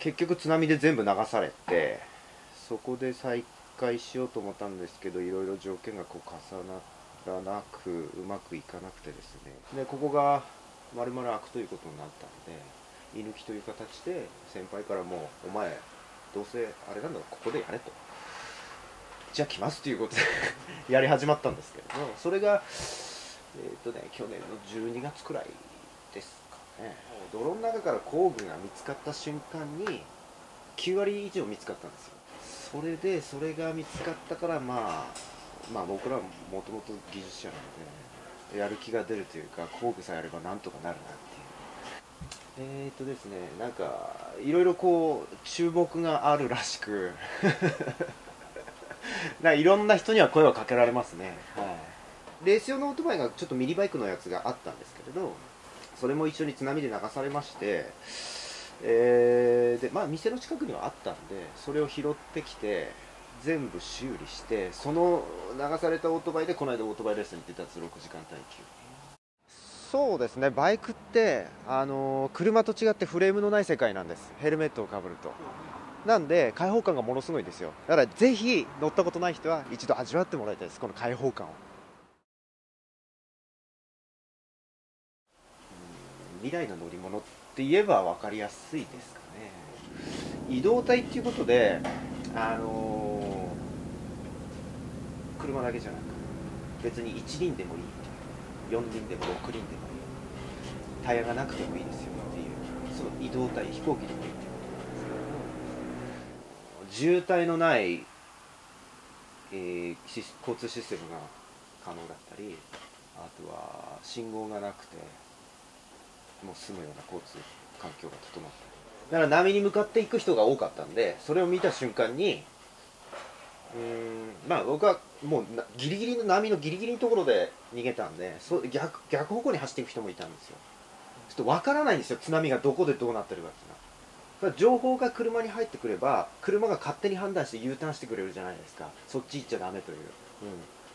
結局津波で全部流されて、そこで再開しようと思ったんですけど、いろいろ条件がこう重ならなく、うまくいかなくてですね、でここがまるまる開くということになったので、居抜きという形で先輩からもう「お前どうせあれなんだろう、ここでやれ」と「じゃあ来ます」ということでやり始まったんですけれども、それが去年の12月くらいです。泥の中から工具が見つかった瞬間に9割以上見つかったんですよ。それでそれが見つかったから、まあ僕らはもともと技術者なのでやる気が出るというか、工具さえあればなんとかなるなっていう。ですね、なんかいろいろこう注目があるらしくいろんな人には声をかけられますね、はい、レース用のオートバイがちょっとミリバイクのやつがあったんですけれど、それも一緒に津波で流されまして、で店の近くにはあったんで、それを拾ってきて全部修理して、その流されたオートバイでこの間オートバイレースに出た6時間耐久。そうですね、バイクって車と違ってフレームのない世界なんです。ヘルメットをかぶると、なんで開放感がものすごいんですよ。だからぜひ乗ったことない人は一度味わってもらいたいです、この開放感を。未来の乗り物って言えば分かりやすいですかね。移動体っていうことで、車だけじゃなく、別に1輪でもいい、4輪でも6輪でもいい、タイヤがなくてもいいですよっていう、その移動体、飛行機でもいいってことですけど、渋滞のない、交通システムが可能だったり、あとは信号がなくてもう住むような交通環境が整った。だから波に向かっていく人が多かったんで、それを見た瞬間に僕はもうギリギリの波のギリギリのところで逃げたんで、逆方向に走っていく人もいたんですよ。ちょっと分からないんですよ、津波がどこでどうなってるかっていうのは。だから情報が車に入ってくれば、車が勝手に判断して U ターンしてくれるじゃないですか。そっち行っちゃダメという、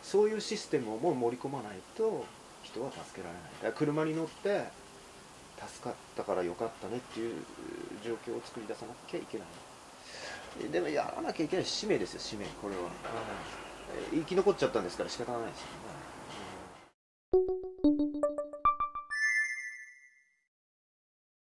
そういうシステムをもう盛り込まないと人は助けられない。だから車に乗って助かったから良かったねっていう状況を作り出さなきゃいけない。でもやらなきゃいけない使命ですよ、使命。これは生き残っちゃったんですから仕方ないですよね。